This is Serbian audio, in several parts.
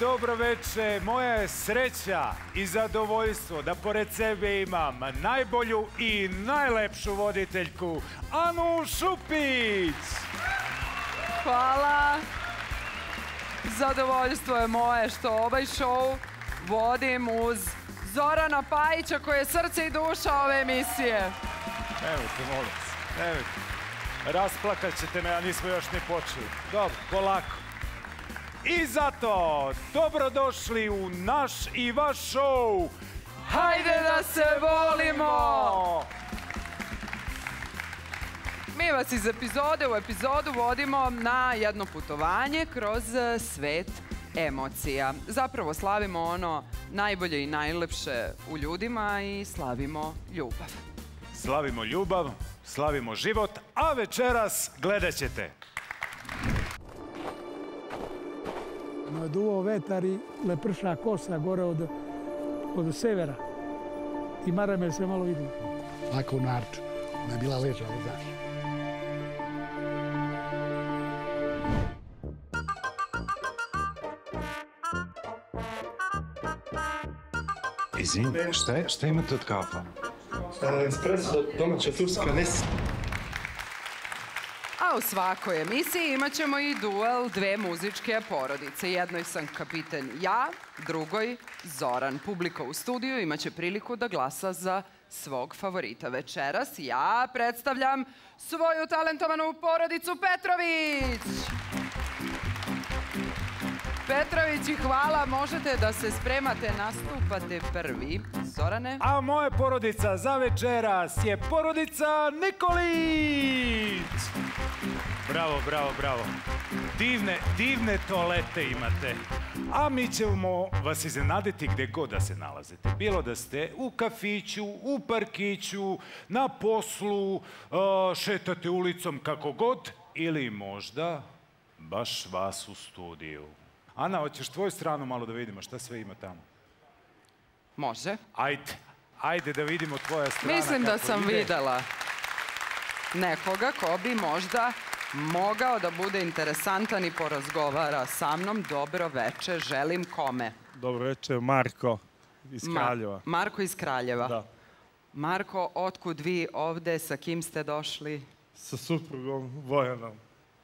Dobro veče, moja je sreća i zadovoljstvo da pored sebe imam najbolju i najlepšu voditeljku, Anu Šupić! Hvala! Zadovoljstvo je moje što ovaj show vodim uz Zorana Pajića koji je srce i duša ove emisije. Nemojte, molim se, nemojte. Rasplakat ćete me, a nismo još ni počeli. Dobro, polako. I zato, dobrodošli u naš i vaš show Hajde da se volimo! Mi vas iz epizode u epizodu vodimo na jedno putovanje kroz svet emocija. Zapravo slavimo ono najbolje i najlepše u ljudima i slavimo ljubav. Slavimo ljubav, slavimo život, a večeras gledat ćete. Duvao vetar i leprša kosa gore od severa i mara me sve malo vidimo. Lako u narču, ona je bila leža, ali znaš. Izvini, šta imate od kafa? Espresso domaća turska nesi. U svakoj emisiji imat ćemo i duel dve muzičke porodice. Jednoj sam kapitan ja, drugoj Zoran. Publika u studiju imat će priliku da glasa za svog favorita. Večeras ja predstavljam svoju talentovanu porodicu Petrović. Petrovići, hvala, možete da se spremate, nastupate prvi. Zorane? A moja porodica za večeras je porodica Nikolić! Bravo, bravo, bravo. Divne toalete imate. A mi ćemo vas iznenaditi gdje god da se nalazite. Bilo da ste u kafiću, u parkiću, na poslu, šetate ulicom kako god, ili možda baš vas u studiju. Ana, hoćeš tvoju stranu malo da vidimo šta sve ima tamo? Može. Ajde da vidimo tvoja strana. Mislim da sam videla nekoga ko bi možda mogao da bude interesantan i porazgovara sa mnom. Dobro veče, želim kome? Dobro veče, Marko iz Kraljeva. Marko iz Kraljeva? Da. Marko, otkud vi ovde, sa kim ste došli? Sa suprugom Bojanom.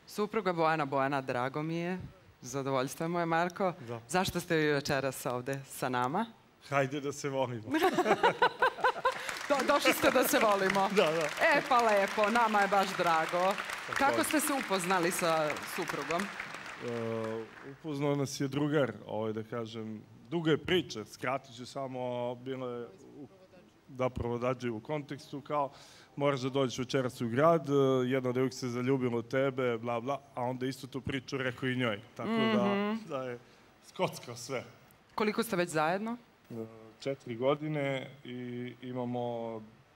Supruga Bojana, Bojana, drago mi je. Zadovoljstvo je moje, Marko. Zašto ste vi večeras ovde sa nama? Hajde da se volimo. Došli ste da se volimo. E, pa lepo, nama je baš drago. Kako ste se upoznali sa suprugom? Upoznao nas je drugar, da kažem, duga je priča, skratit ću samo, bilo je da provodađe u kontekstu, kao moraš da dođeš večeras u grad, jedna devojka se zaljubila u tebe, bla, bla, a onda istu tu priču rekao i njoj. Tako da je skockao sve. Koliko ste već zajedno? 4 godine i imamo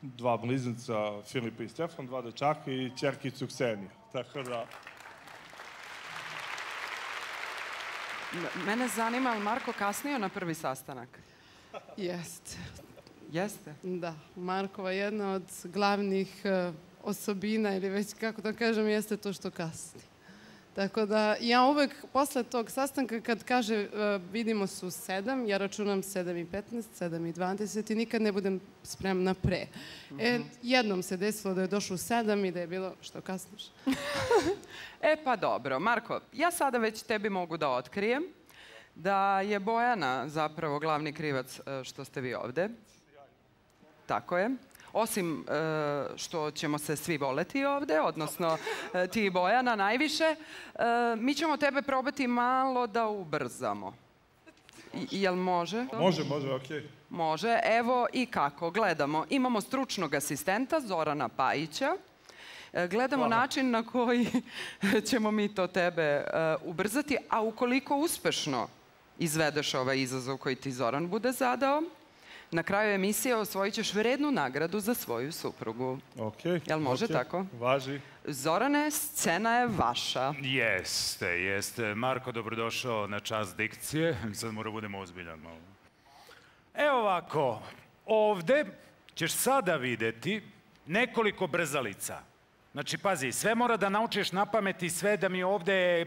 2 blizanca, Filipa i Stefan, 2 dečaka i ćerkicu Kseniju. Tako da... Mene zanima, ali Marko kasnio na prvi sastanak? Jeste. Jeste? Da, Markova jedna od glavnih osobina ili već kako da kažem jeste to što kasni. Tako da ja uvek posle tog sastanka kad kaže vidimo se u 7, ja računam 7:15, 7:20 i nikad ne budem spremna pre. Jednom se desilo da je došlo u 7 i da je bilo što kasniš. E pa dobro, Marko, ja sada već tebi mogu da otkrijem da je Bojana zapravo glavni krivac što ste vi ovde. Tako je. Osim što ćemo se svi voleti ovde, odnosno ti i Bojana najviše, mi ćemo tebe probati malo da ubrzamo. Jel može? Može, okej. Može, evo i kako, gledamo. Imamo stručnog asistenta Zorana Pajića. Gledamo način na koji ćemo mi to tebe ubrzati, a ukoliko uspešno izvedeš ovaj izazov koji ti Zoran bude zadao, na kraju emisije osvojit ćeš vrednu nagradu za svoju suprugu. Jel može tako? Važi. Zorane, scena je vaša. Jeste. Marko, dobrodošao na čas dikcije. Sad moramo budemo ozbiljan malo. Evo ovako, ovde ćeš sada videti nekoliko brzalica. Znači, pazi, sve mora da naučiš na pamet i sve da mi ovde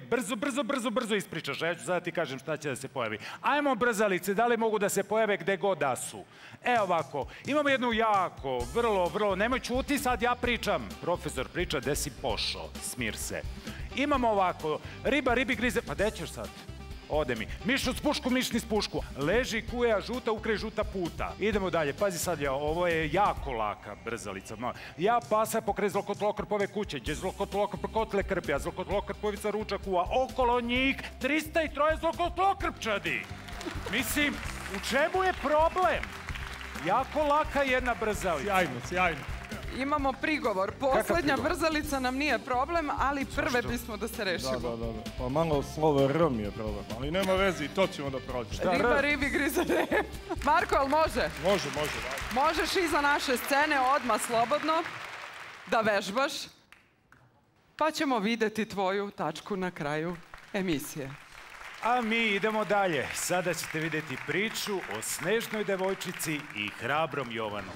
brzo ispričaš. Ja ću sada ti kažem šta će da se pojavi. Ajmo brzalice, da li mogu da se pojave gde god da su? E ovako, imamo jednu jako, vrlo, nemoj čuti, sad ja pričam. Profesor priča, gde si pošao, smir se. Imamo ovako, riba ribi grize, pa gde ćeš sad? Ode mi. Mišu s pušku, mišni s pušku. Leži kuja žuta, ukraj žuta puta. Idemo dalje. Pazi sad, ovo je jako laka brzalica. Ja pasa pokraj zlokotlokopove kuće, gdje zlokotlokop kotle krpja, zlokotlokopovica ruča kuva. Okolo njih 303 zlokotlokrpčadi. Mislim, u čemu je problem? Jako laka jedna brzalica. Sjajno, sjajno. Imamo prigovor. Poslednja brzalica nam nije problem, ali prve bismo da se rešimo. Da. Pa malo slovo R mi je problem, ali nema veze i to ćemo da prođemo. Riba, ribi, grize rep. Marko, ali može? Može. Možeš iza naše scene odmah slobodno da vežbaš, pa ćemo videti tvoju tačku na kraju emisije. A mi idemo dalje. Sada ćete videti priču o snežnoj devojčici i hrabrom Jovanu.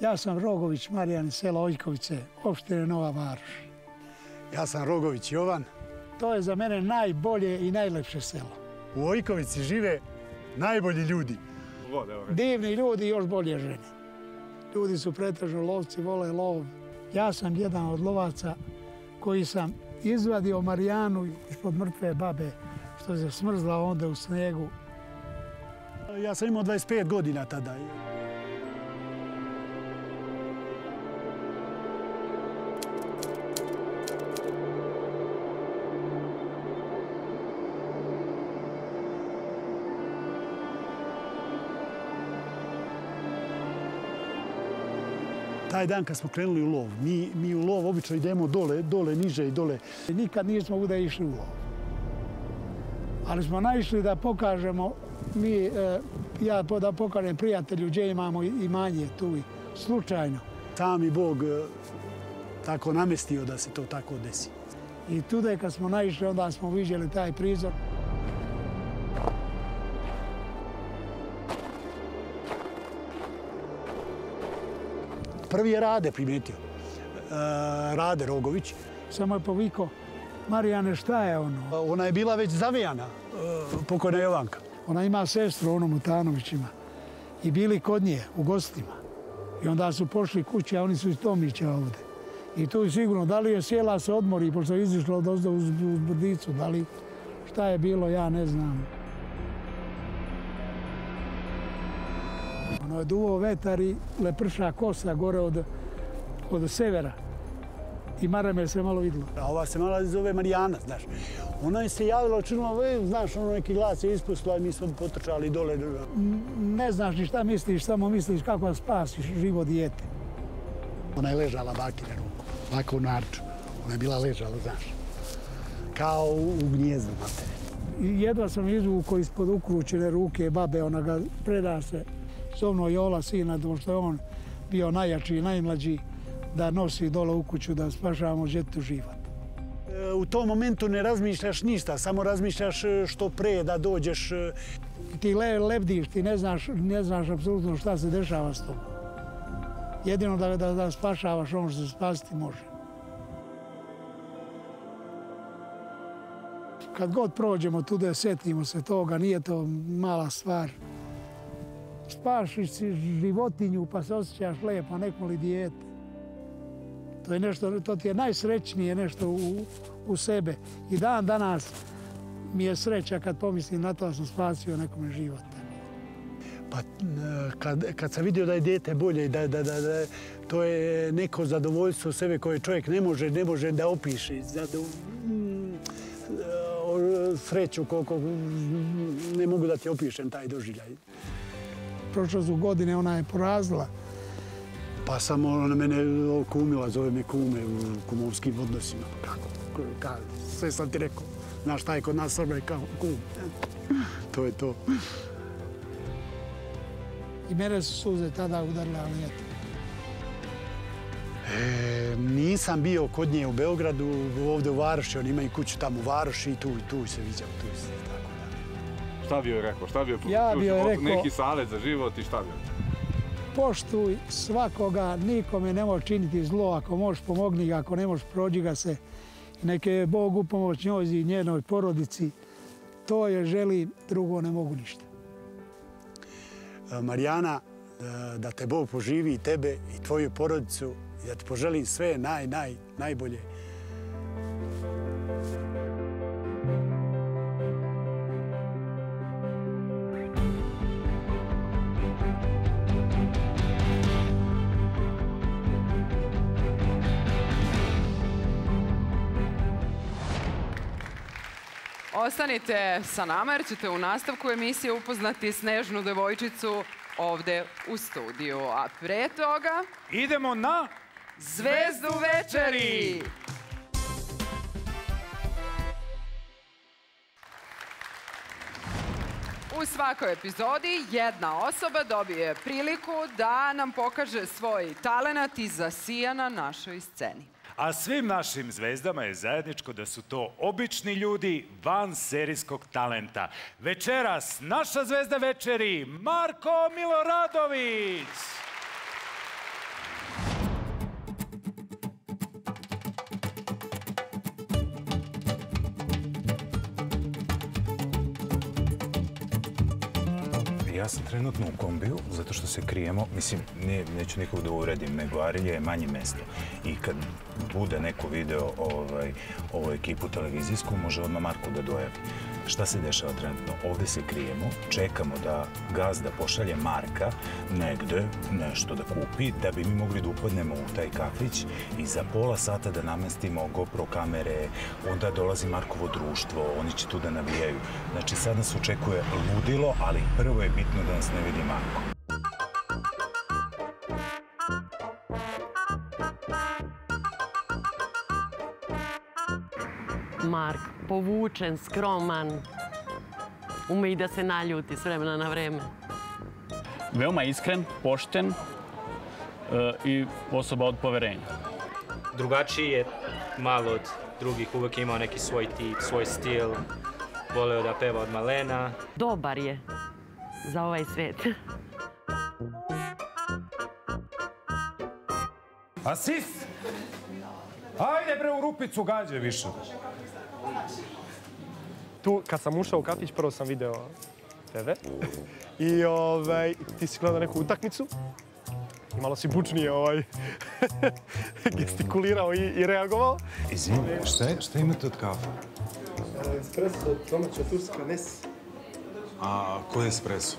Ja sam Rogović Marijan, sela Ojkovice, opštine Nova Varaš. Ja sam Rogović Jovan. To je za mene najbolje i najlepše selo. U Ojkovici žive najbolji ljudi. Divni ljudi i još bolje žene. Ljudi su pretežno lovci, vole lov. Ja sam jedan od lovaca koji sam izvadio Marijanu od mrtve babe, što se smrzla onda u snegu. Ja sam imao 25 godina tada. Taj dan kad smo krenuli u lov, mi u lov obično idemo dole, niže i dole. Nikad nismo uda išli u lov. Ali smo naišli da pokažemo, ja da pokažem prijatelju gdje imamo imanje tu, slučajno. Sam i Bog tako namestio da se to tako desi. I tude kad smo naišli, onda smo vidjeli taj prizor. Prvi je Rade primetio, Rade Rogović. Samo je povikao, Marijane, šta je ono? Ona je bila već zavijana, pokojna Jovanka. Ona ima sestru, ono Mutanovićima, i bili kod nje u gostima. I onda su pošli kući, a oni su iz Tomića ovde. I tu je sigurno, da li je sjela se odmori, pošto je izišla odozda uz Brdicu, da li šta je bilo, ja ne znam. Ono je duvao vetar i leprša kosa gore od severa. I Marame se malo vidilo. A ova se mala zove Marijana, znaš. Ona je se javila, činila, znaš, ono neki glas je ispustila i mi smo potrčali dole. Ne znaš ni šta misliš, samo misliš kako da spasiš živo dijete. Ona je ležala baki na ruku, ovako u narču. Ona je bila ležala, znaš, kao u gnijezdu matere. Jedva sam izvukao ispod ukručene ruke babe, ona ga preda se. Sobno Jola, sina, dom što je on bio najjači i najmlađi, da nosi dole u kuću, da spašavamo djetetu život. U tom momentu ne razmišljaš ništa, samo razmišljaš što pre da dođeš. Ti lebdiš, ti ne znaš apsolutno šta se dešava s tobom. Jedino da spašavaš ono što se spasiti može. Kad god prođemo tude, setimo se toga, nije to mala stvar. Spašiš životinju pa se osjećaš lepo, neko li dijete. To ti je najsrećnije nešto u sebe. I dan danas mi je sreća kad pomislim na to da sam spasio nekome život. Pa kad sam vidio da je dijete bolje, to je neko zadovoljstvo sebe koje čovjek ne može da opiše. Sreću koliko ne mogu da ti opišem taj doživljaj. Prošle su godine, ona je porazila. Pa samo ona mene kumila, zove me kume u kumovskim odnosima. Kako? Sve sam ti rekao. Znaš, taj kod nas Srba je kao kum. To je to. I mene su suze tada udarila, ali eto. Nisam bio kod nje u Beogradu, ovdje u Varoši, oni imaju kuću tamo u Varoši i tu se viđao, tu se, tako da. Šta bio je rekao? Šta bio je rekao? Neki salet za život i šta bio je? Poštuj svakoga, nikome ne može činiti zlo, ako možeš pomogni ga, ako ne možeš prođi ga se. Neke je Bog upomoć njoj i njenoj porodici. To je želim, drugo ne mogu ništa. Marijana, da te Bog poživi i tebe i tvoju porodicu, da ti poželim sve najbolje. Ostanite sa nama jer ćete u nastavku emisije upoznati snežnu devojčicu ovdje u studiju. A pre toga... Idemo na... Zvezdu večeri! U svakoj epizodi jedna osoba dobije priliku da nam pokaže svoj talenat i zasija na našoj sceni. A svim našim zvezdama je zajedničko da su to obični ljudi van serijskog talenta. Večeras naša zvezda večeri, Marko Miloradović! Ja sam trenutno u kombiju, zato što se krijemo, mislim, neću nikog da uvredim, nego Arilje je manje mesto. I kad bude neko video ovu ekipu televizijsku, može odmah Marko da dojavi. Šta se dešava trenutno? Ovdje se krijemo, čekamo da gazda pošalje Marka negde, nešto da kupi, da bi mi mogli da upadnemo u taj kafić i za pola sata da namestimo GoPro kamere, onda dolazi Markovo društvo, oni će tu da navijaju. Znači, sad nas očekuje ludilo, ali prvo je bitno da nas ne vidi Marko. Mark, povučen, skroman, ume i da se naljuti s vremena na vreme. Veoma iskren, pošten i osoba od poverenja. Drugačiji je malo od drugih, uvek imao neki svoj tip, svoj stil, voleo da peva od malena. Dobar je za ovaj svet. Asist! Ajde bre, u rupicu gađe više. Tu, kad sam ušao u kafić, prvo sam video tebe i ti si gledao neku utakmicu i malo si bučnije gestikulirao i reagovao. Izvini, šta imate od kafe? Espresso, domaća turska, nes. A koji je espresso?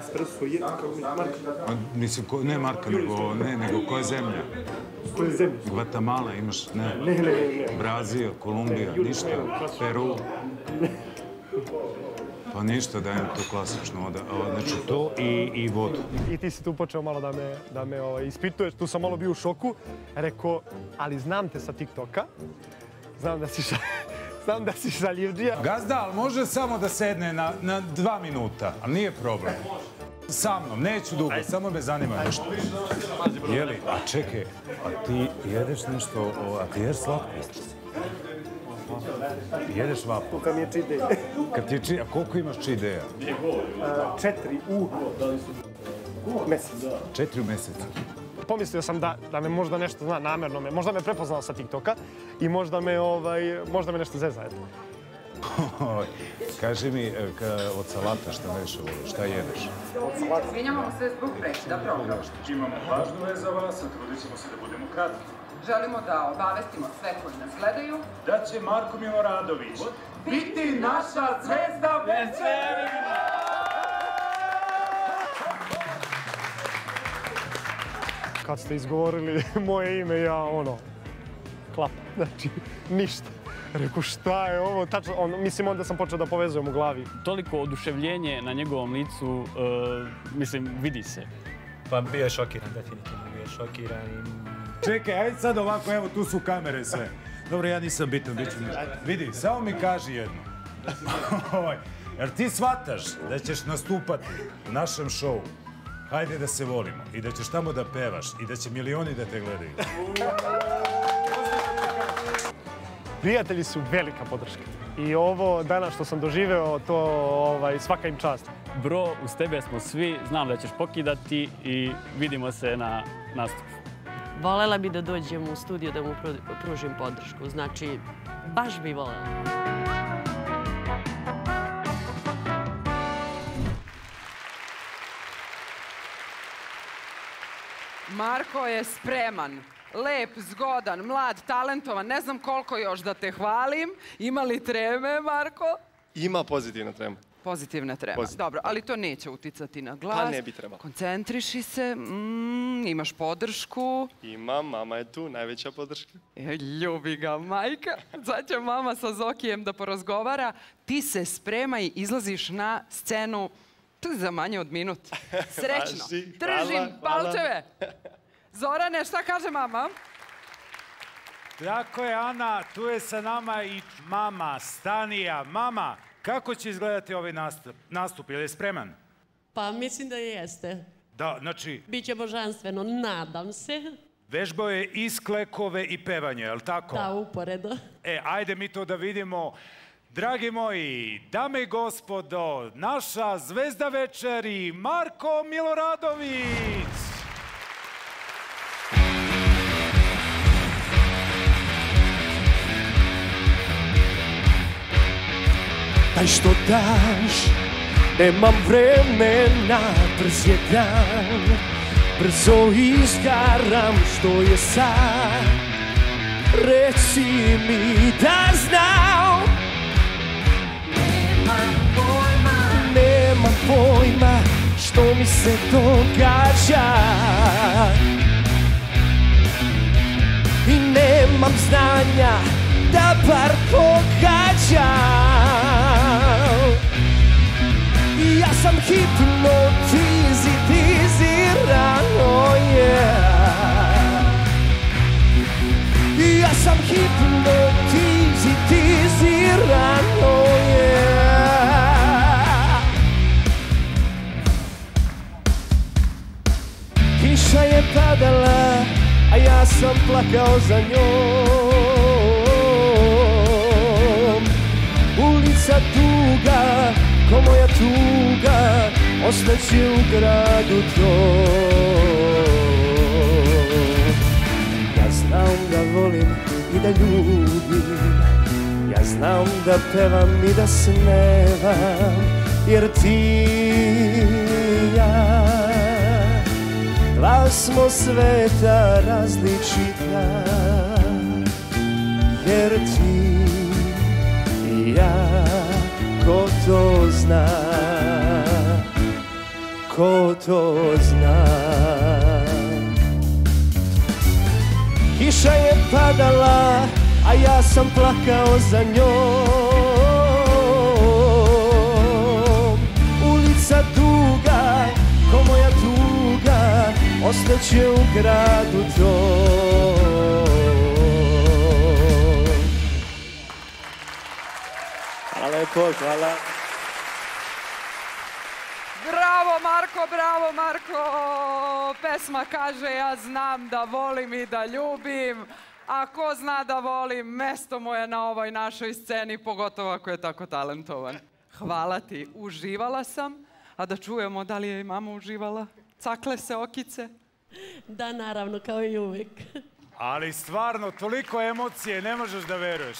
Espresso jedan kao Marka. Mislim, ne Marka, nego koja zemlja? Gvatemala imaš, ne, Brazilija, Kolumbija, ništa, Peru. Pa ništa, dajem to klasično, znači to i vodu. I ti si tu počeo malo da me ispituješ, tu sam malo bio u šoku. Rekao, ali znam te sa TikToka, znam da si šaljivđija. Gazda, ali može samo da sedne na 2 minuta, ali nije problem. Sa mnom, neću dugo, samo me zanima nešto. Jeli, a čekaj, a ti jedeš nešto, a ti ješ slatko? Jedeš vapu? Kad mi je čideja. A koliko imaš čideja? 4 u mesec. 4 u mesecu? Pomislio sam da me možda nešto zna, namerno me, možda me prepoznao sa TikToka i možda me nešto zezna, eto. Kaži mi, od salata šta nešto voliš, šta jedeš? Od salata? Izvinjamo se zbog preći, da program. Imamo važnu vez za vas, a trudit ćemo se da budemo kratki. Želimo da obavestimo sve koji nas gledaju da će Marko Miloradović biti naša zvezda večeri! Kad ste izgovorili moje ime, ja klap, znači ništa. Rekao, šta je ovo? Mislim, onda sam počeo da povezujem u glavi. Toliko oduševljenje na njegovom licu, mislim, vidi se. Pa bio je šokiran, definitivno bio je šokiran i... Čekaj, ajde sad ovako, evo, tu su kamere sve. Dobro, ja nisam bitan, bit ću nešto. Vidi, samo mi kaži jedno. Jer ti shvataš da ćeš nastupati u našem šovu Hajde da se volimo i da ćeš tamo da pevaš i da će milioni da te gledaju. Prijatelji su velika podrška. I ovo danas što sam doživeo, to svaka im čast. Bro, uz tebe smo svi, znam da ćeš pokidati i vidimo se na nastupu. Volela bi da dođem u studiju da mu pružim podršku. Znači, baš bi volela. Marko je spreman. Lep, zgodan, mlad, talentovan. Ne znam koliko još da te hvalim. Ima li treme, Marko? Ima pozitivna trema. Pozitivna trema. Dobro, ali to neće uticati na glas. Pa ne bi trebalo. Koncentriši se. Imaš podršku. Ima, mama je tu, najveća podrška. Ljubi ga, majka. Sad će mama sa Zokijem da porazgovara. Ti se spremaj i izlaziš na scenu za manje od minut. Srećno. Držim palčeve. Zorane, šta kaže mama? Tako je, Ana, tu je sa nama i mama, Stanija. Mama, kako će izgledati ovaj nastup? Je li spreman? Pa, mislim da jeste. Da, znači... Biće božanstveno, nadam se. Vežbao je i sklekove i pevanje, je li tako? Da, uporedo. E, ajde mi to da vidimo. Dragi moji, dame i gospodo, naša zvezda večeri, Marko Miloradović! Taj što daš, nemam vremena, brz je dan, brzo izgaram što je sad. Reci mi da znam, nemam pojma što mi se događa. I nemam znanja da bar pogađam. Ja sam hipnotiziran, oh yeah. Ja sam hipnotiziran, oh yeah. Kiša je padala, a ja sam plakao za njom. Ulica tuga, ko moja tuga, ostaće u gradu tvoj. Ja znam da volim i da ljubim, ja znam da pevam i da snevam, jer ti i ja, dva smo sveta različita, jer ti i ja. Ko to zna, ko to zna. Kiša je padala, a ja sam plakao za njom. Ulica tuga, ko moja tuga, ostaće u gradu tvoj. Lepo, hvala. Bravo, Marko, bravo, Marko. Pesma kaže ja znam da volim i da ljubim. A ko zna da volim, mesto mu je na ovoj našoj sceni, pogotovo ako je tako talentovan. Hvala ti, uživala sam. A da čujemo da li je i mama uživala? Cakle se okice? Da, naravno, kao i uvijek. Ali stvarno, toliko emocije, ne možeš da veruješ.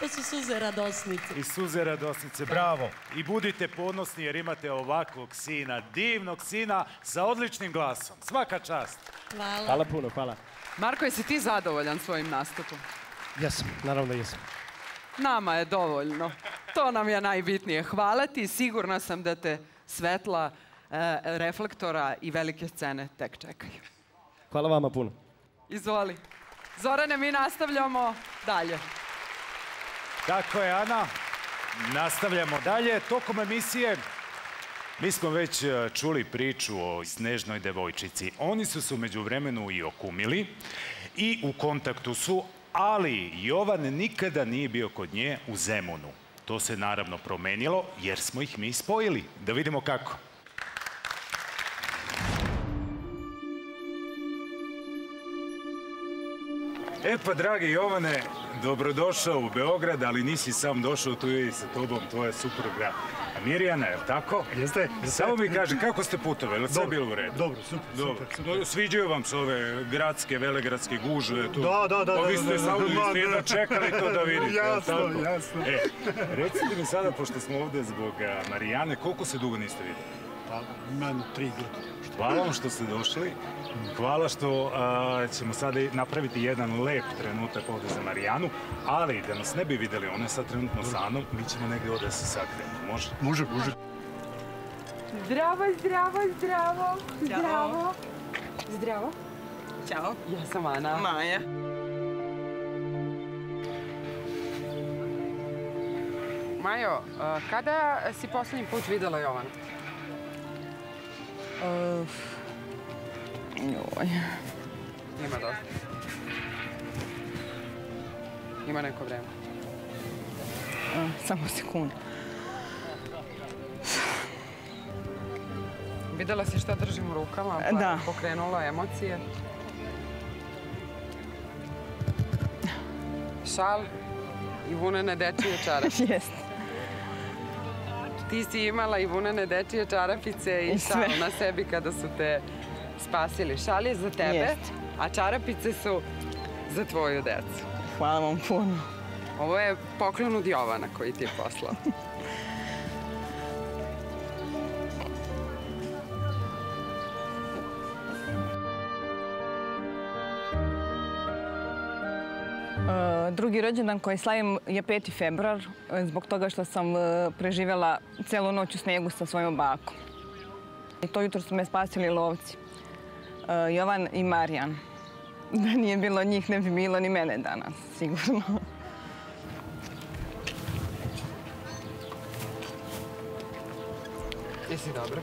To su suze radosnice. I suze radosnice, bravo. I budite ponosni jer imate ovakvog sina, divnog sina sa odličnim glasom. Svaka čast. Hvala. Hvala puno, hvala. Marko, jesi ti zadovoljan svojim nastupom? Jesam, naravno jesam. Nama je dovoljno. To nam je najbitnije. Hvala ti, sigurna sam da te svetla reflektora i velike scene tek čekaju. Hvala vama puno. Izvoli. Zorane, mi nastavljamo dalje. Tako je, Ana. Nastavljamo dalje. Tokom emisije mi smo već čuli priču o snežnoj devojčici. Oni su se u međuvremenu i okumili i u kontaktu su, ali Jovan nikada nije bio kod nje u Zemunu. To se naravno promenilo jer smo ih mi spojili. Da vidimo kako. E pa, dragi Jovane, dobrodošao u Beograd, ali nisi sam došao, tu je i sa tobom tvoja supruga Marijana, je li tako? Jeste. Samo mi kaže, kako ste putovali, sve je bilo u redu? Dobro, super. Sviđaju vam se ove gradske, velegradske gužve? Da. Pa vi ste samo jedno čekali to da vidite. Jasno. E, recite mi sada, pošto smo ovde zbog Marijane, koliko se dugo niste videli? Imam 3 godine. Hvala vam što ste došli. Hvala što ćemo sada napraviti jedan lep trenutak ovde za Marijanu, ali da nas ne bi videli, ona je sad trenutno sa mnom, mi ćemo negde ovde se sakriti. Može? Može. Zdravo. Ćao. Ja sam Ana. Maja. Majo, kada si poslednji put videla Jovana? Ima dosta. Ima neko vreme. Samo sekund. Videla si šta držim u rukama, pa je pokrenula emocije. Šal i vunene dečije čarape. Jeste. Ti si imala i vunene dečije čarapice i šal na sebi kada su te spasili. Šal je za tebe, a čarapice su za tvoju decu. Hvala vam puno. Ovo je poklon od Jovana koji ti je poslao. Drugi rođendan koji slavim je 5. februar, zbog toga što sam preživjela celu noć u snegu sa svojom bakom. I to jutro su me spasili lovci, Jovan i Marijan. Da nije bilo njih, ne bi bilo ni mene danas, sigurno. Jesi dobro?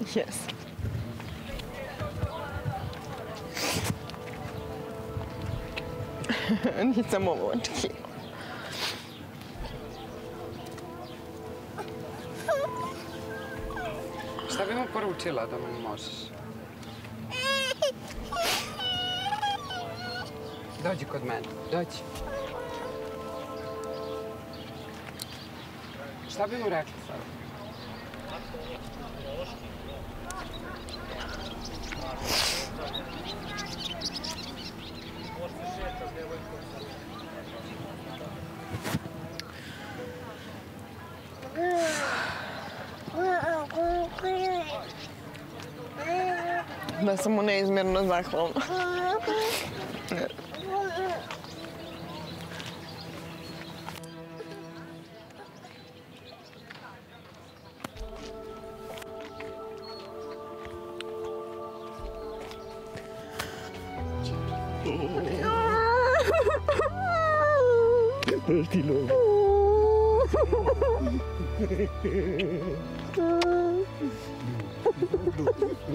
Jesam. Nisam ovo očekila. Šta bi mu poručila da mu možeš? Dođi kod mene, dođi. Šta bi mu rekla sad? Da sam mu neizmjerno zahvalna.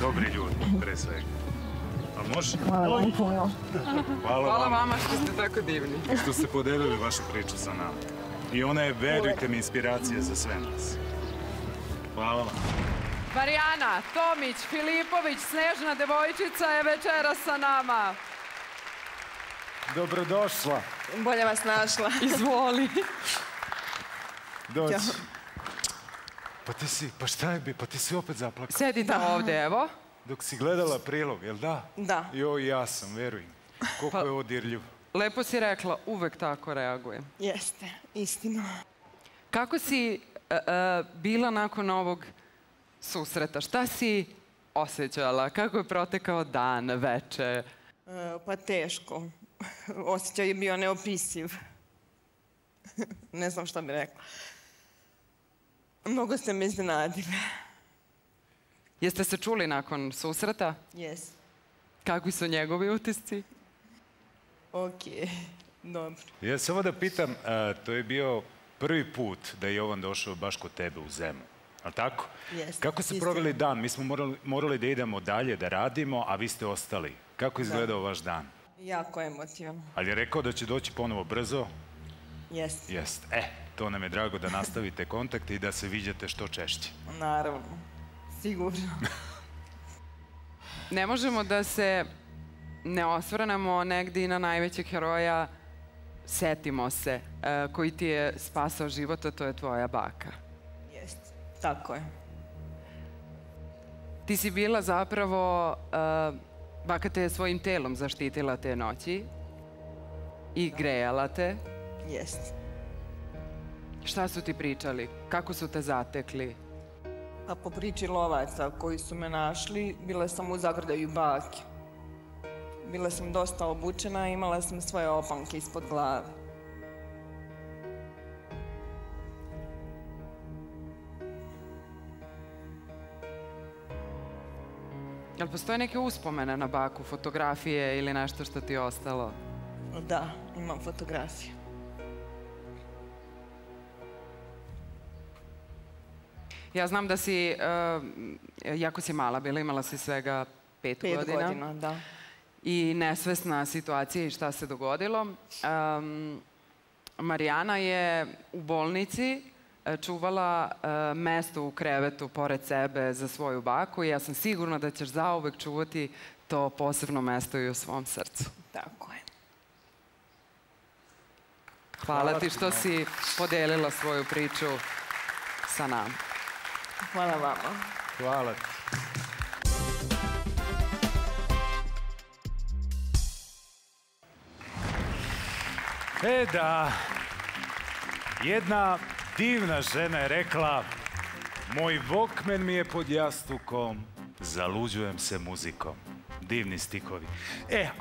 dobri ljudi, pre svega. A može? Hvala vam puno. Hvala vama što ste tako divni. I što ste podelili vašu priču sa nama. I ona je, verujte mi, inspiracija za sve nas. Hvala vam. Marijana, Tomić, Filipović, Snežna devojčica je večera sa nama. Dobrodošla. Bolje vas našla. Izvoli. Dođi. Pa šta je bi? Pa ti si opet zaplakala. Sedi tamo ovde, evo. Dok si gledala prilog, jel da? Da. Joj, ja sam, verujem. Koliko je ovo dirljivo. Lepo si rekla, uvek tako reagujem. Jeste, istina. Kako si bila nakon ovog susreta? Šta si osjećala? Kako je protekao dan, veče? Pa teško. Osjećaj je bio neopisiv. Ne znam šta bi rekla. Mnogo ste me iznenadili. Jeste se čuli nakon susreta? Jes. Kakvi su njegovi utisci? Okej, dobro. Ja samo da pitam, to je bio prvi put da je Jovan došao baš kod tebe u Zemunu. Ali tako? Kako ste proveli dan? Mi smo morali da idemo dalje, da radimo, a vi ste ostali. Kako je izgledao vaš dan? Jako emotivan. Ali je rekao da će doći ponovo brzo? Jeste. Jeste. To nam je drago da nastavite kontakt i da se viđate što češće. Naravno. Sigurno. Ne možemo da se ne osvrnemo negdje i na najvećeg heroja. Setimo se koji ti je spasao život, a to je tvoja baka. Jeste. Tako je. Ti si bila zapravo, baka te je svojim telom zaštitila te noći i grejala te. Jeste. Šta su ti pričali? Kako su te zatekli? A po priči lovaca koji su me našli, bila sam u zagrljaju bake. Bila sam dosta obučena i imala sam svoje opanke ispod glave. Ali postoje neke uspomene na baku, fotografije ili nešto što ti je ostalo? Da, imam fotografije. Ja znam da si, jako si mala bila, imala si svega 5 godina. 5 godina, da. I nesvesna situacija i šta se dogodilo. Marijana je u bolnici čuvala mesto u krevetu pored sebe za svoju baku i ja sam sigurna da ćeš zauvek čuvati to posebno mesto i u svom srcu. Tako je. Hvala ti što si podelila svoju priču sa nama. Hvala vama. Hvala ti. E da, jedna divna žena je rekla: moj Walkman mi je pod jastukom, zaluđujem se muzikom. Divni stihovi.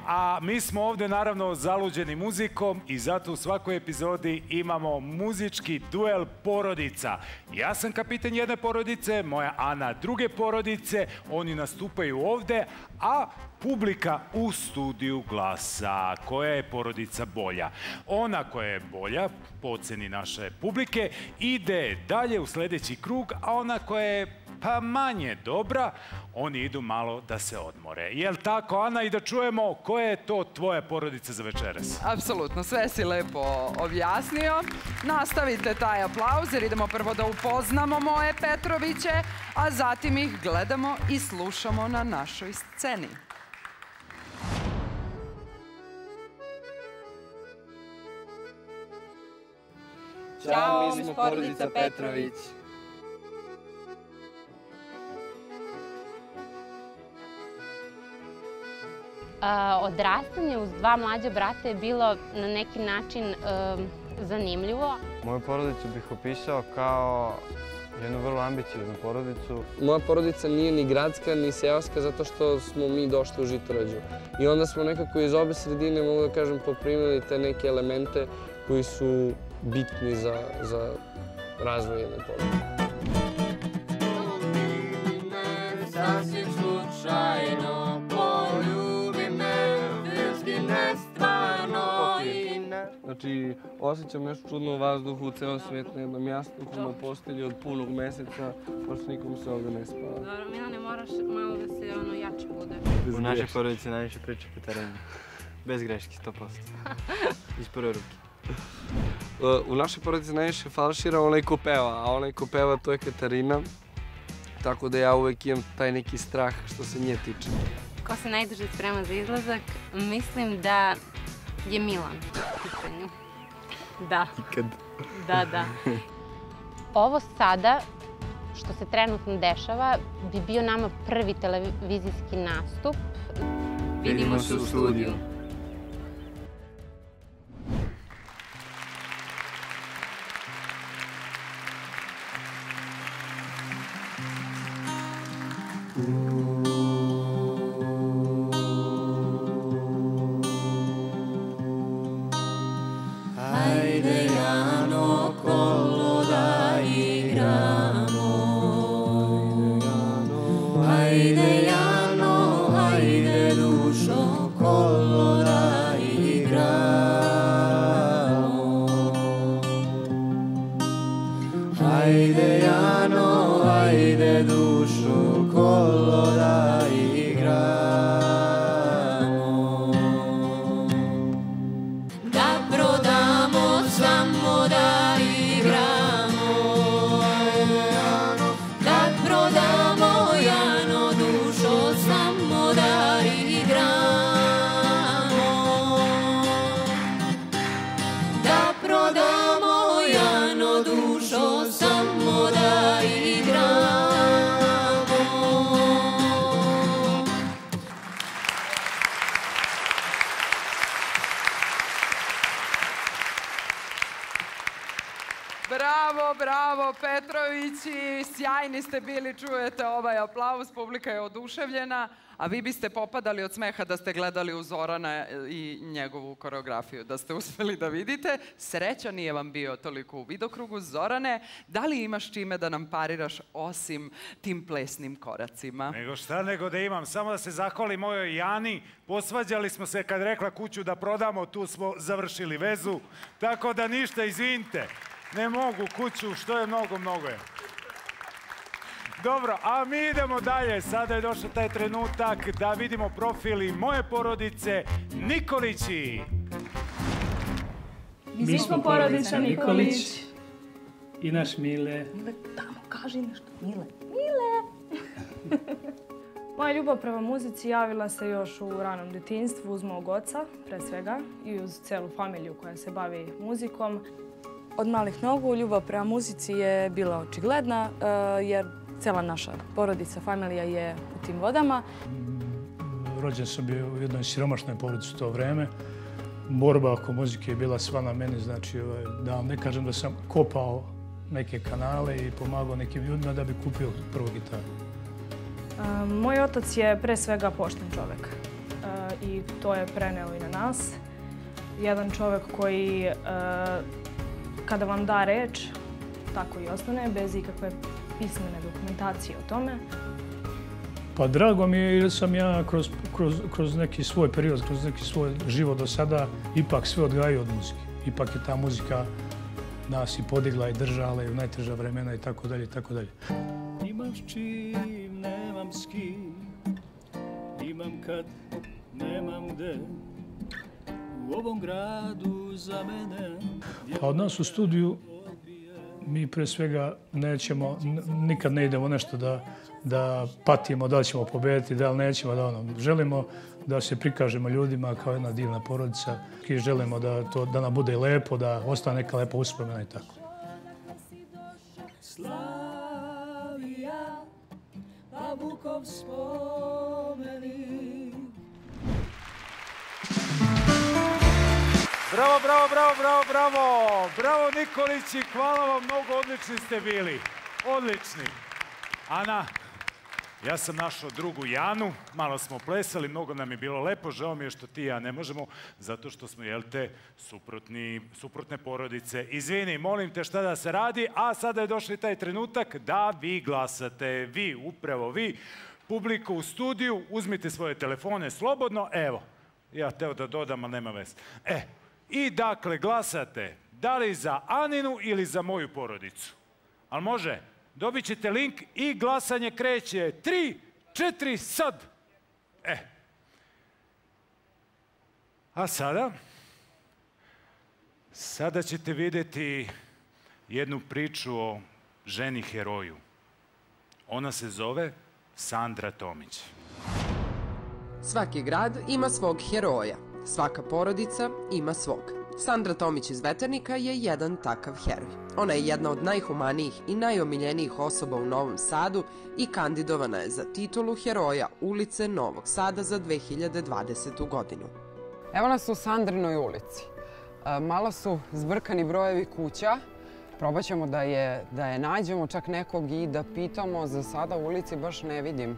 A mi smo ovdje naravno zaluđeni muzikom i zato u svakoj epizodi imamo muzički duel porodica. Ja sam kapitan jedne porodice, moja Ana druge porodice, oni nastupaju ovdje, a publika u studiju glasa koja je porodica bolja. Ona koja je bolja, po ocjeni naše publike, ide dalje u sljedeći krug, a ona koja je pa manje dobra, oni idu malo da se odmore. Jel' tako, Ana, i da čujemo koja je to tvoja porodica za večeras? Apsolutno, sve si lepo objasnio. Nastavite taj aplauz jer idemo prvo da upoznamo moje Petroviće, a zatim ih gledamo i slušamo na našoj sceni. Ćao, mi smo porodica Petrović. Odrastanje uz dva mlađa brata je bilo na neki način zanimljivo. Moju porodicu bih opisao kao jednu vrlo ambicioznu porodicu. Moja porodica nije ni gradska ni seoska zato što smo mi došli u Žitorađu. I onda smo nekako iz obe sredine, mogu da kažem, poprimili te neke elemente koji su bitni za razvoj jedne porodice. Znači, osjećam nešto čudno u vazduhu, ceo svet na jednom jastuku, na postelji od punog meseca, pošto nikom se ovdje ne spava. Dobro, Milane, moraš malo da se jače bude. U našoj porodici najviše priča poterenja. Bez greške, 100%. Iz prve ruke. U našoj porodici najviše falšira onaj ko peva, a onaj ko peva to je Katarina. Tako da ja uvek imam taj neki strah što se nje tiče. Ko se najduže sprema za izlazak, mislim da je Milan u pitanju. Da. Ikad. Da, da. Ovo sada, što se trenutno dešava, bi bio nama prvi televizijski nastup. Vidimo se u studiju. Hajde, Jano, hajde, dušo, kolo. Petrović i sjajni ste bili, čujete ovaj aplauz, publika je oduševljena, a vi biste popadali od smeha da ste gledali u Zorana i njegovu koreografiju, da ste uspeli da vidite. Sreća nije vam bio toliko u vidokrugu. Zorane, da li imaš čime da nam pariraš osim tim plesnim koracima? Nego šta nego da imam, samo da se zahvali mojoj Jani, posvađali smo se kad rekla kuću da prodamo, tu smo završili vezu, tako da ništa, izvinite. Ne mogu kuću, što je mnogo, mnogo je. Dobro, a mi idemo dalje. Sada je došao taj trenutak da vidimo profili moje porodice Nikolići. Mi smo porodica Nikolić i naš Mile. Mile, tamo, kaži nešto. Mile. Mile! Moja ljubav prema muzici javila se još u ranom djetinjstvu uz mog oca, pre svega, i uz celu familiju koja se bavi muzikom. Od malih nogu ljubav prema muzici je bila očigledna jer cela naša porodica, familija je u tim vodama. Rođen sam bio u jednoj siromašnoj porodici u to vreme. Borba oko muzike je bila sva na meni, znači da vam ne kažem da sam kopao neke kanale i pomagao nekim ljudima da bi kupio prvu gitaru. Moj otac je pre svega pošten čovek i to je preneo i na nas. Jedan čovek koji kada vam da reč, tako i ostane, bez ikakve pismene dokumentacije o tome. Pa drago mi je jer sam ja kroz neki svoj period, kroz neki svoj život do sada ipak sve odgajio od muzike. Ipak je ta muzika nas i podigla i držala i u najteža vremena i tako dalje i tako dalje. Imam s čim, nemam s kim, imam kad, nemam gde. U ovom gradu za mene... Pa od nas u studiju mi pre svega nećemo, nikad ne idemo nešto da patimo, da li ćemo pobediti, da li nećemo, da ono. Želimo da se prikažemo ljudima kao jedna divna porodica i želimo da nam bude lepo, da ostane neka lepa uspomena i tako. Slavija, pa Vukov spomeni. Bravo, bravo, bravo, bravo, bravo! Bravo, Nikolići, hvala vam mnogo, odlični ste bili. Odlični. Ana, ja sam našao drugu Janu, malo smo plesali, mnogo nam je bilo lepo, žao mi je što ti i ja ne možemo, zato što smo, jel te, suprotne porodice. Izvini, molim te šta da se radi, a sada je došli taj trenutak da vi glasate, vi, upravo vi, publiku u studiju, uzmite svoje telefone slobodno, evo, ja teo da dodam, ali nema veze. I dakle, glasate da li za Aninu ili za moju porodicu. Ali može, dobit ćete link i glasanje kreće. 3, 4, sad! A sada? Sada ćete vidjeti jednu priču o ženi heroju. Ona se zove Sandra Tomić. Svaki grad ima svog heroja. Svaka porodica ima svog. Sandra Tomić iz Veternika je jedan takav heroj. Ona je jedna od najhumanijih i najomiljenijih osoba u Novom Sadu i kandidovana je za titulu heroja ulice Novog Sada za 2020. godinu. Evo nas u Sandrinoj ulici. Malo su zbrkani brojevi kuća. Probat ćemo da je nađemo, čak nekog i da pitamo. Za sada u ulici baš ne vidim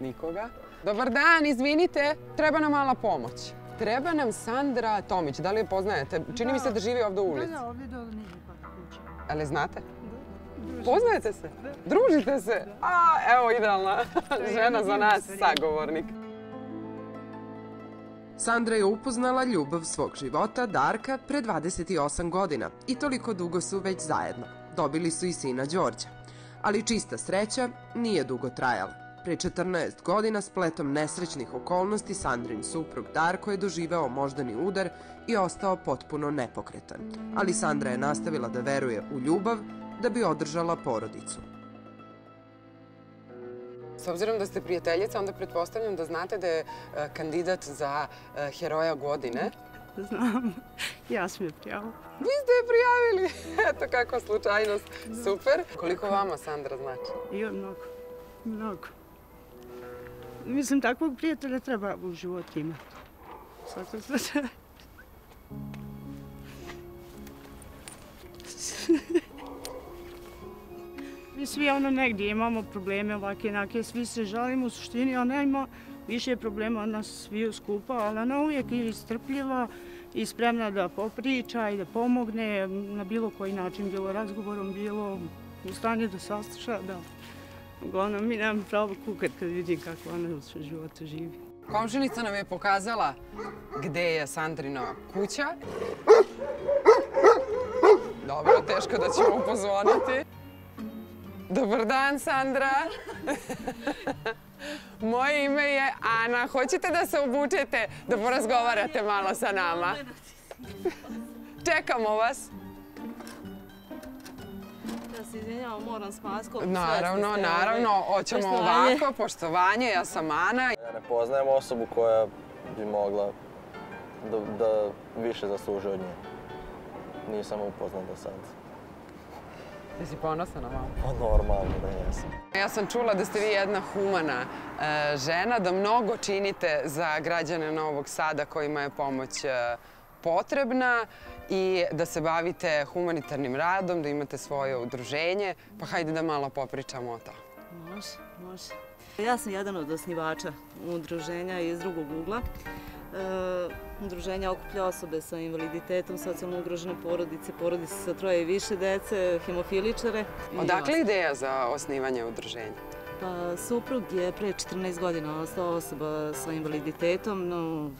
nikoga. Dobar dan, izvinite, treba nam mala pomoć. Treba nam Sandra Tomić, da li je poznajete? Čini mi se da živi ovdje u ulici. Da, ovdje dole nije pak kuća. Ali znate? Da. Poznajete se? Družite se? A, evo idealna žena za nas, sagovornik. Sandra je upoznala ljubav svog života, Darka, pre 28 godina i toliko dugo su već zajedno. Dobili su i sina Đorđa. Ali čista sreća nije dugo trajala. Pre 14 godina, spletom nesrećnih okolnosti, Sandrin suprug Darko je doživeo moždani udar i ostao potpuno nepokretan. Ali Sandra je nastavila da veruje u ljubav da bi održala porodicu. S obzirom da ste prijateljica, onda pretpostavljam da znate da je kandidat za heroja godine. Znam, ja sam je prijavila. Vi ste je prijavili! Eto kakva slučajnost, super. Koliko vama Sandra znači? Jo, mnogo, mnogo. Mislim, takvog prijatelja treba u životu imati. Svako slučaj. svi ono negdje imamo probleme ovakve, enake, svi se žalimo u suštini, ona ima više problema od nas sviju skupa, ali ona uvijek je strpljiva i spremna da popriča i da pomogne na bilo koji način, bilo razgovorom, bilo u stanju da sastuša, da uglavnom mi nemam pravo kukat kad vidim kako ona u svoj životu živi. Komšinica nam je pokazala gde je Sandrina kuća. Dobro, teško da ćemo upozvoniti. Dobar dan, Sandra. Moje ime je Ana. Hoćete da se obučete, da porazgovarate malo sa nama? Čekamo vas. Da se izvinjamo, moram s maskom. Naravno, naravno. Hoćemo ovako, poštovanje. Ja sam Ana. Ja ne poznajem osobu koja bi mogla da više zasluži od nje. Nisam upoznan do sada. Jesi ponosna na mamu? Pa normalno da jesam. Ja sam čula da ste vi jedna humana žena, da mnogo činite za građane Novog Sada kojima je pomoć potrebna i da se bavite humanitarnim radom, da imate svoje udruženje. Pa hajde da malo popričamo o to. Može, može. Ja sam jedan od osnivača udruženja iz drugog ugla. Udruženja okuplja osobe sa invaliditetom, socijalno ugrožene porodice, porodice sa 3 i više dece, hemofiličare. Odakle ideja za osnivanje udruženja? Pa, suprug je pre 14 godina ostao osoba sa invaliditetom, no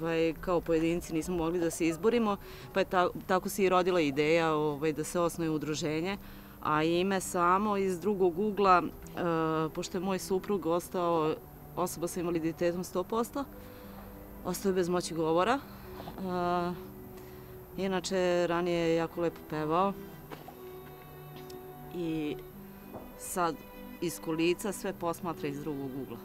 kao pojedinci nismo mogli da se izborimo, pa je tako se i rodila ideja da se osnuje udruženje. A ime samo iz drugog ugla, pošto je moj suprug ostao osoba sa invaliditetom 100%, ostao je bez moći govora. Inače, ranije je jako lepo pevao. I sad iz kulica sve posmatra iz drugog ugla.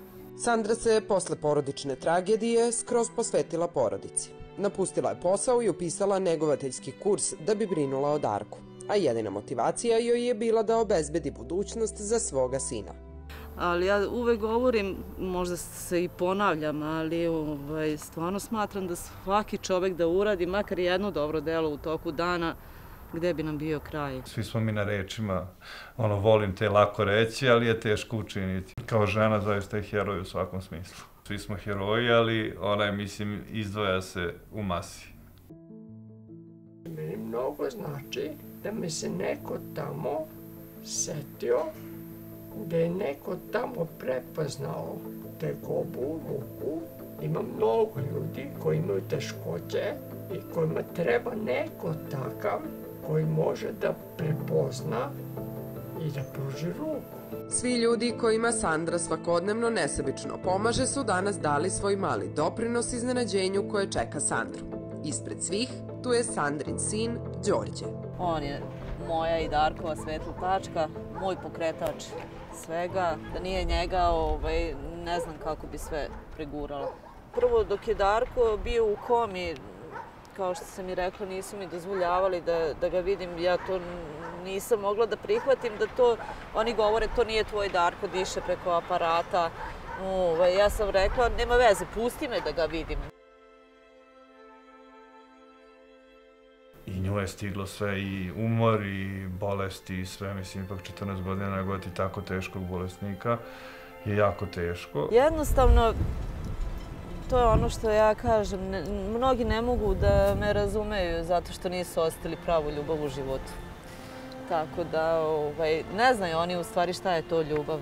Sandra se posle porodične tragedije skroz posvetila porodici. Napustila je posao i upisala negovateljski kurs da bi brinula o Darku. A jedina motivacija joj je bila da obezbedi budućnost za svoga sina. Ali ja uvek govorim, možda se i ponavljam, ali stvarno smatram da svaki čovek da uradi makar jedno dobro delo u toku dana, gde bi nam bio kraj. Svi smo mi na rečima, volim te lako reći, ali je teško učiniti. Kao žena zaista je heroj u svakom smislu. Svi smo heroji, ali ona, mislim, izdvaja se u masi. Meni mnogo znači da mi se neko tamo setio, gde je neko tamo prepoznao tegobu, muku. Ima mnogo ljudi koji imaju teškoće i kojima treba neko takav koji može da prepozna i da pruži ruku. Svi ljudi kojima Sandra svakodnevno nesebično pomaže su danas dali svoj mali doprinos iznenađenju koje čeka Sandru. Ispred svih tu je Sandrin sin Đorđe. On je moja i Darkova svetla tačka, moj pokretač svega. Da nije njega, ne znam kako bi sve pregurala. Prvo, dok je Darko bio u komi, kao što sam i rekla, nisu mi dozvoljavali da ga vidim. Ja to nisam mogla da prihvatim, da to, oni govore, to nije tvoj Darko, diše preko aparata. Ja sam rekla, nema veze, pusti me da ga vidim. I nju je stiglo sve, i umor, i bolesti, i sve, mislim, ipak 14 godina negovati tako teškog bolesnika je jako teško. Jednostavno, to je ono što ja kažem, mnogi ne mogu da me razumeju zato što nisu ostali pravu ljubav u životu. Tako da, ne znaju oni u stvari šta je to ljubav.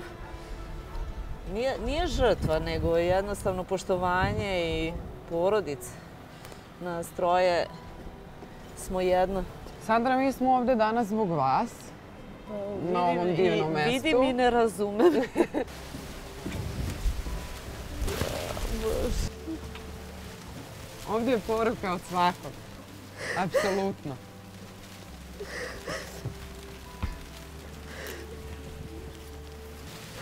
Nije žrtva, nego je jednostavno poštovanje i porodice nas troje. Smo jedno. Sandra, mi smo ovde danas zbog vas, na ovom divnom mestu. Vidim i ne razumem. Ovde je poruka od svakog. Apsolutno.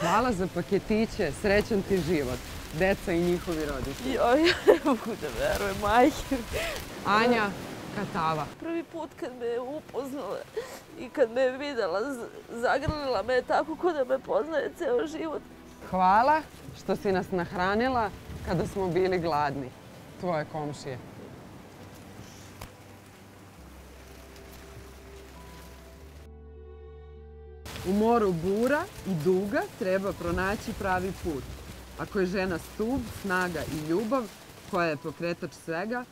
Hvala za paketiće, srećan ti život. Deca i njihovi roditelji. Joj, ja ne mogu da verujem, majke. Anja. Prvi put kad me je upoznala i kad me je videla, zagrlila me je tako ko da me poznaje ceo život. Hvala što si nas nahranila kada smo bili gladni, tvoje komšije. U moru bura i duga treba pronaći pravi put. Ako je žena stub, snaga i ljubav, koja je pokretač svega,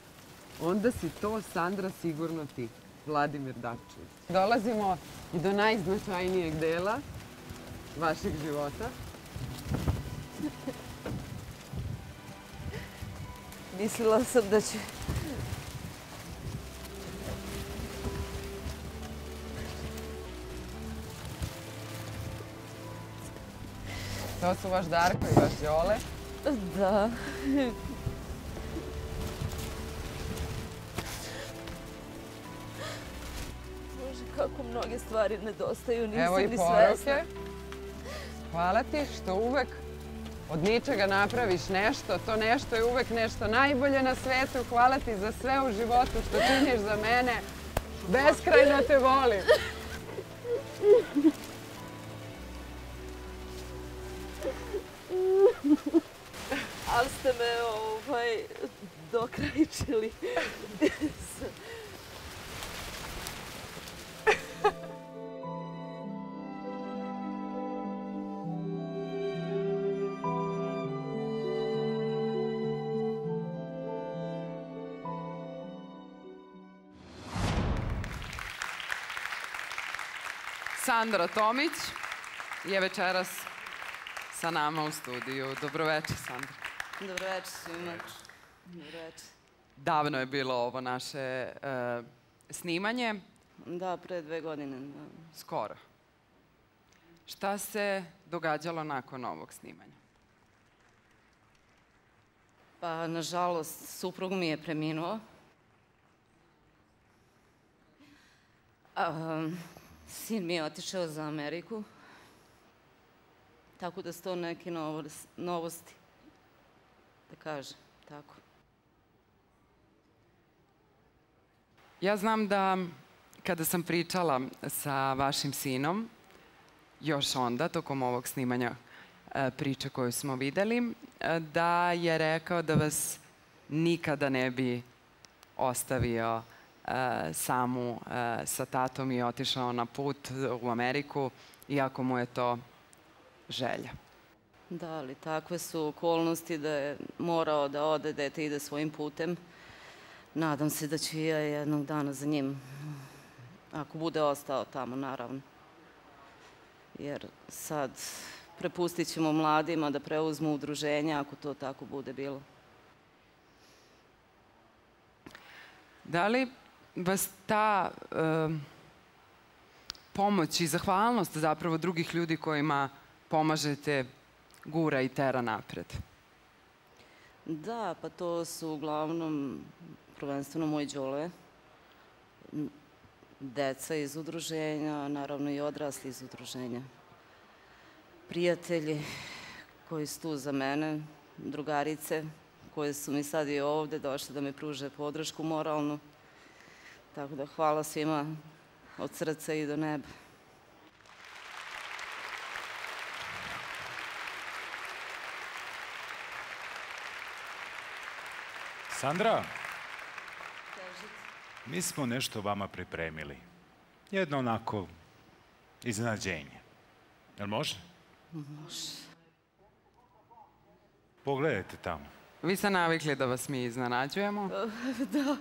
onda si to, Sandra, sigurno ti. Vladimir Dačević. Dolazimo i do najznačajnijeg dela vašeg života. Mislila sam da će... To su vaš Darko i vaš Đole. Da. Bože, kako mnoge stvari nedostaju, nisam ni svesna. Evo i poruke. Hvala ti što uvek od ničega napraviš nešto. To nešto je uvek nešto najbolje na svetu. Hvala ti za sve u životu što činiš za mene. Beskrajno te volim. Ali ste me dokrajčili. Sandra Tomić je večeras sa nama u studiju. Dobroveče, Sandra. Dobroveče svima. Dobroveče. Davno je bilo ovo naše snimanje. Da, pre 2 godine. Skoro. Šta se događalo nakon ovog snimanja? Pa, nažalost, suprug mi je preminuo. Sin mi je otišao za Ameriku. Tako da su to neke novosti, da kažem, tako. Ja znam da kada sam pričala sa vašim sinom, još onda, tokom ovog snimanja priče koju smo videli, da je rekao da vas nikada ne bi ostavio samu sa tatom i otišao na put u Ameriku, iako mu je to želja. Da, ali takve su okolnosti da je morao da ode, dete ide svojim putem. Nadam se da ću ja jednog dana za njim, ako bude ostao tamo, naravno. Jer sad prepustit ćemo mladima da preuzmu udruženja, ako to tako bude bilo. Da li vas ta pomoć i zahvalnost zapravo drugih ljudi kojima pomažete gura i tera napred? Da, pa to su uglavnom prvenstveno moji đole, deca iz udruženja, naravno i odrasli iz udruženja. Prijatelji koji su tu za mene, drugarice koje su mi sad i ovde došle da mi pruže podršku moralnu. Tako da hvala svima od srca i do neba. Sandra, mi smo nešto vama pripremili. Jedno onako iznenađenje. Jel može? Može. Pogledajte tamo. Vi ste navikli da vas mi iznenađujemo? Da.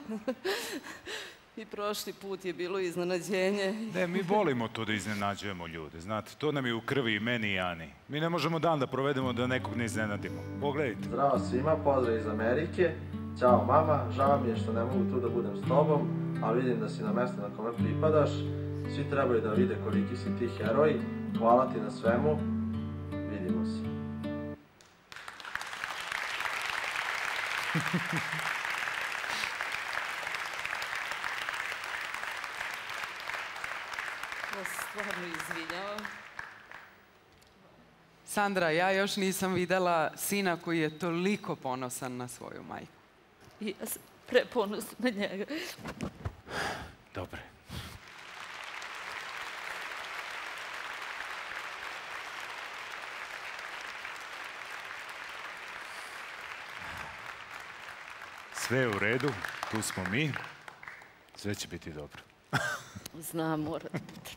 I prošli put je bilo iznenađenje. Ne, mi volimo to da iznenađujemo ljude. Znate, to nam je u krvi i meni i Ani. Mi ne možemo dan da provedemo da nekog ne iznenadimo. Pogledajte. Zdravo svima, pozdrav iz Amerike. Ćao mama, žao mi je što ne mogu tu da budem s tobom, ali vidim da si na mesto na kome pripadaš. Svi trebaju da vide koliki si ti heroj. Hvala ti na svemu. Vidimo se. Stvarno izvinjavam. Sandra, ja još nisam videla sina koji je toliko ponosan na svoju majku. I ja sam preponosna na njega. Dobre. Sve je u redu, tu smo mi. Sve će biti dobro. Znam, mora biti.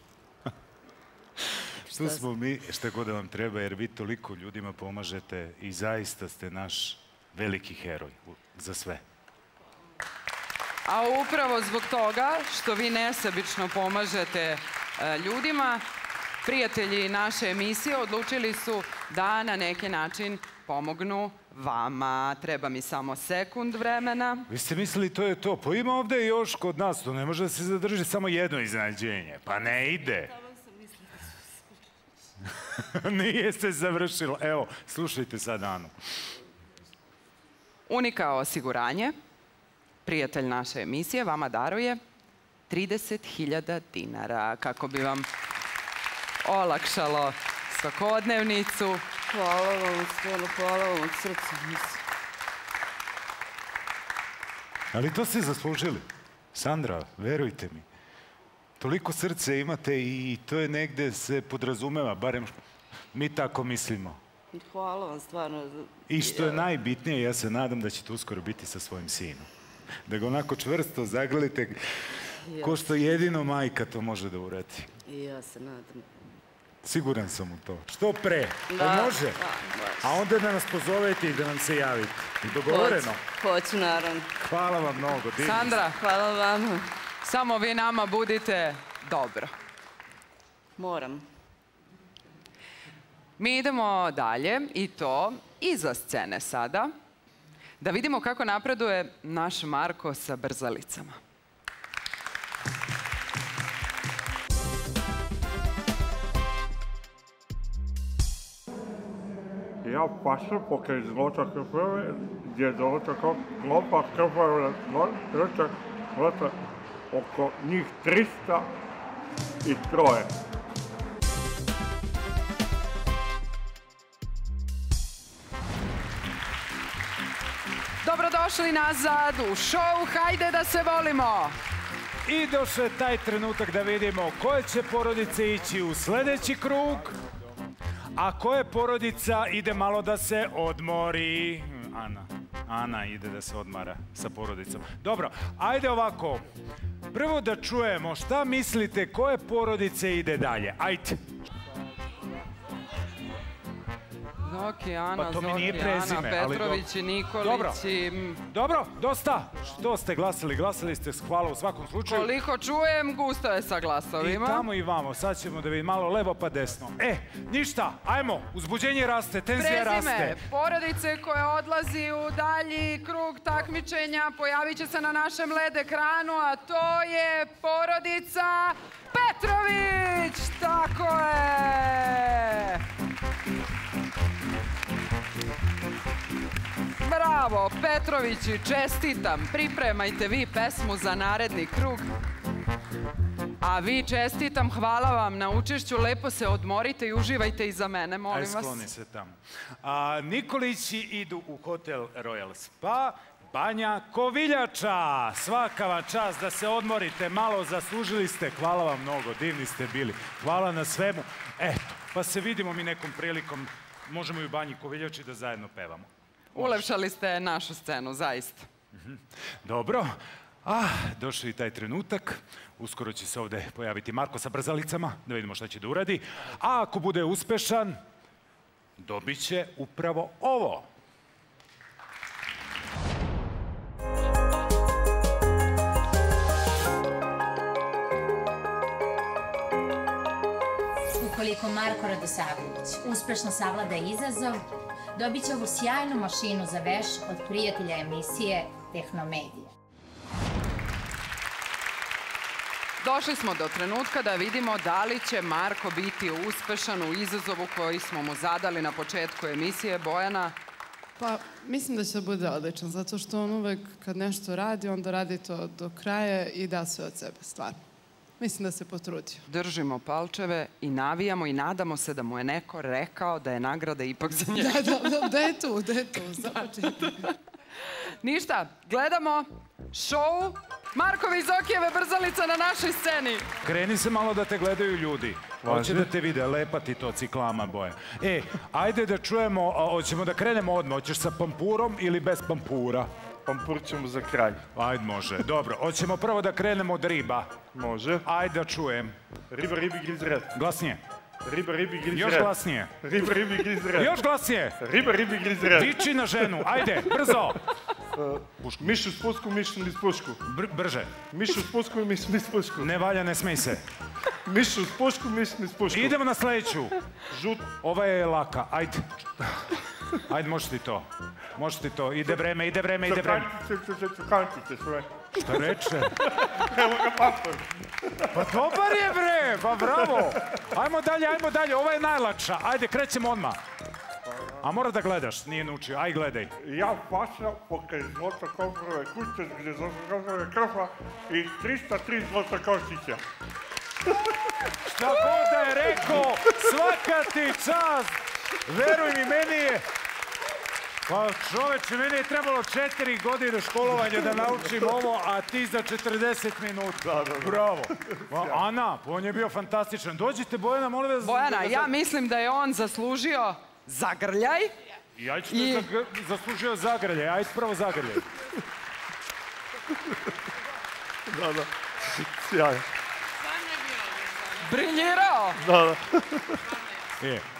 Tu smo mi šta god da vam treba, jer vi toliko ljudima pomažete i zaista ste naš veliki heroj za sve. A upravo zbog toga što vi nesebično pomažete ljudima, prijatelji naše emisije odlučili su da na neki način pomognu vama. Treba mi samo sekund vremena. Vi ste mislili to je to. Pa ima ovde još kod nas, to ne može da se zadrži samo jedno iznenađenje. Pa ne ide. Nije se završilo. Evo, slušajte sad Anu. Unika osiguranje, prijatelj naše emisije, vama daruje 30.000 dinara kako bi vam olakšalo svakodnevnicu. Hvala vam, stvarno, hvala vam od srca. Ali to ste zaslužili. Sandra, verujte mi. Toliko srce imate i to je negde se podrazumeva, barem mi tako mislimo. Hvala vam, stvarno. I što je najbitnije, ja se nadam da ćete uskoro biti sa svojim sinom. Da ga onako čvrsto zagrlite, ko što jedino majka to može da uradi. I ja se nadam. Siguran sam u to. Što pre, da može. A onda da nas pozovete i da nam se javite. Dogovoreno? Hoću, naravno. Hvala vam mnogo. Sandra, hvala vam. Samo vi nama budite dobro. Moram. Mi idemo dalje i to iza scene sada. Da vidimo kako napreduje naš Marko sa brzalicama. Ja pašem pokaj zloča krpave, gdje dočekam klopa krpave, doček vrata oko njih 303. Dobrodošli nazad u šou Hajde da se volimo! I došao je taj trenutak da vidimo koje će porodice ići u sljedeći krug, a koje porodica ide malo da se odmori. Ana ide da se odmara sa porodicom. Dobro, ajde ovako. Prvo da čujemo šta mislite koje porodice ide dalje. Ajde. Zokijana, Zokijana, Petrović i Nikolić i... Dobro, dosta. Što ste glasili? Glasili ste s hvala u svakom slučaju. Koliko čujem, gusto je sa glasovima. I tamo i vamo. Sad ćemo da vidimo malo levo pa desno. E, ništa, ajmo. Uzbuđenje raste, tenzija raste. Prezime, porodice koje odlazi u dalji krug takmičenja pojavit će se na našem led ekranu, a to je porodica Petrović. Tako je! Bravo, Petrovići, čestitam. Pripremajte vi pesmu za naredni krug. A vi čestitam, hvala vam na učešću. Lepo se odmorite i uživajte iza mene, molim vas. Aj, skloni se tamo. Nikolići idu u hotel Royal Spa, Banja Koviljača. Svaka vam čast da se odmorite, malo zaslužili ste. Hvala vam mnogo, divni ste bili. Hvala na svemu. Eto, pa se vidimo mi nekom prilikom. Možemo i u Banji Koviljači da zajedno pevamo. Ulepšali ste našu scenu, zaista. Dobro. Došao je i taj trenutak. Uskoro će se ovde pojaviti Marko sa brzalicama. Da vidimo šta će da uradi. A ako bude uspešan, dobit će upravo ovo. Ukoliko Marko Radosavljević uspešno savlada izazov, dobit će ovu sjajnu mašinu za veš od prijatelja emisije Tehnomedija. Došli smo do trenutka da vidimo da li će Marko biti uspešan u izazovu koji smo mu zadali na početku emisije. Bojana? Pa, mislim da će da bude odličan, zato što on uvek kad nešto radi, onda radi to do kraja i da sve od sebe, stvarno. Mislim da se potrudio. Držimo palčeve i navijamo i nadamo se da mu je neko rekao da je nagrada ipak za njega. Da je tu, da je tu. Ništa, gledamo šou Markovi Zokijeve brzalica na našoj sceni. Kreni se malo da te gledaju ljudi. Hoće da te vide, lepa ti to ciklama boja. E, ajde da čujemo, hoćemo da krenemo odmah. Hoćeš sa pampurom ili bez pampura? Pampur ćemo za kralj. Ajde, može. Dobro, hoćemo prvo da krenemo od riba. Može. Ajde da čujem. Riba, ribi, griz, red. Glasnije. Riba, ribi, griz red. Još glasnije. Riba, ribi, griz red. Još glasnije. Riba, ribi, griz red. Viči na ženu, ajde, brzo. Miš u spusku, miš u spušku. Brže. Miš u spusku, miš u spušku. Ne valja, ne smej se. Miš u spušku, miš u spušku. Idemo na sledeću. Žut. Ova je laka, ajde. Ajde, možeš ti to. Možeš ti to. Ide vreme, ide vreme, ide vreme. Zakantice sve. Šta reče? Evo ga papar. Pa dobar je, bre! Pa bravo! Ajmo dalje, ajmo dalje. Ova je najlakša. Ajde, krećemo odmah. A mora da gledaš. Nije naučio. Aj, gledaj. Ja paša pokaj zlota kovrove kuće gdje zlota kovrove krva i 303 zlota koštića. Šta god da je rekao, svaka ti čast! Veruj mi, meni je... Pa čoveče, meni je trebalo 4 godine školovanja da naučim ovo, a ti za 40 minuta. Bravo. Ana, on je bio fantastičan. Dođite, Bojana, molim vas... Bojana, ja mislim da je on zaslužio zagrljaj. Ja ću te zaslužio zagrljaj. Ajde, prvo zagrljaj. Da, da. Sjajno. Briljirao. Da, da.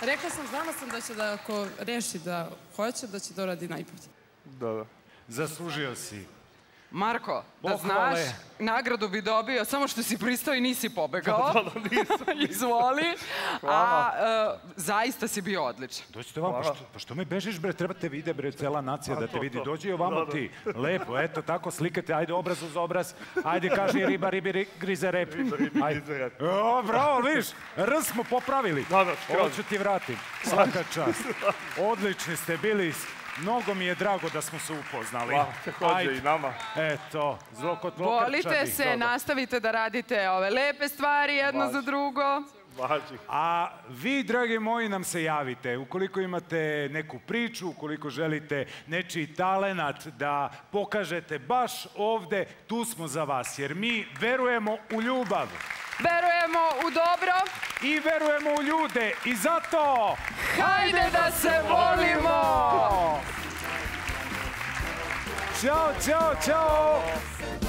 Rekla sam, znala sam da će da ako reši da hoće, da će da uradi najbolje. Da, da. Zaslužio si. Marko, da znaš, nagradu bi dobio, samo što si pristao i nisi pobegao. Da, da, nisam. Izvoli. A zaista si bio odličan. Dođite ovamo, pa što me bežiš, bre, treba te vide, bre, cela nacija da te vidi. Dođi ovamo ti, lepo, eto, tako slikate, ajde obraz uz obraz, ajde, kaži riba, ribi, grize rep. Riba, ribi, grize rep. Bravo, vidiš, R smo popravili. Da, da, skroz. Ovo ću ti vratim, svaka čast. Odlični ste bili. Mnogo mi je drago da smo se upoznali. Takođe i nama. Eto, zlo kod blokarča. Volite se, nastavite da radite ove lepe stvari jedno za drugo. A vi, dragi moji, nam se javite. Ukoliko imate neku priču, ukoliko želite nečiji talenat da pokažete baš ovde, tu smo za vas. Jer mi verujemo u ljubav. Verujemo u dobro. I verujemo u ljude. I zato... Hajde da se volimo! Ćao, ćao, ćao!